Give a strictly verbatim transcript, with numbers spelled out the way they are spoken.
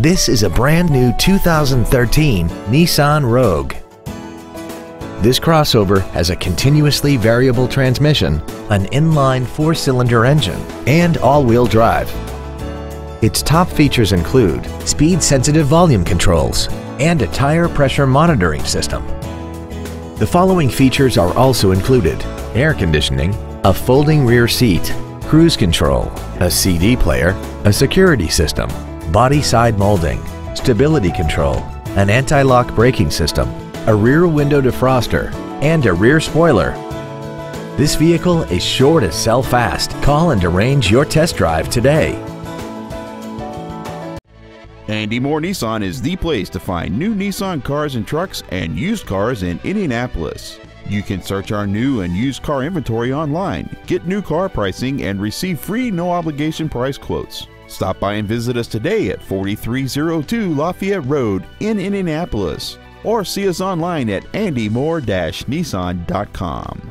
This is a brand new two thousand thirteen Nissan Rogue. This crossover has a continuously variable transmission, an inline four-cylinder engine, and all-wheel drive. Its top features include speed-sensitive volume controls and a tire pressure monitoring system. The following features are also included: air conditioning, a folding rear seat, cruise control, a C D player, a security system, body side molding, stability control, an anti-lock braking system, a rear window defroster, and a rear spoiler. This vehicle is sure to sell fast. Call and arrange your test drive today. Andy Mohr Nissan is the place to find new Nissan cars and trucks and used cars in Indianapolis. You can search our new and used car inventory online, get new car pricing, and receive free no-obligation price quotes. Stop by and visit us today at forty-three oh two Lafayette Road in Indianapolis, or see us online at andy mohr dash nissan dot com.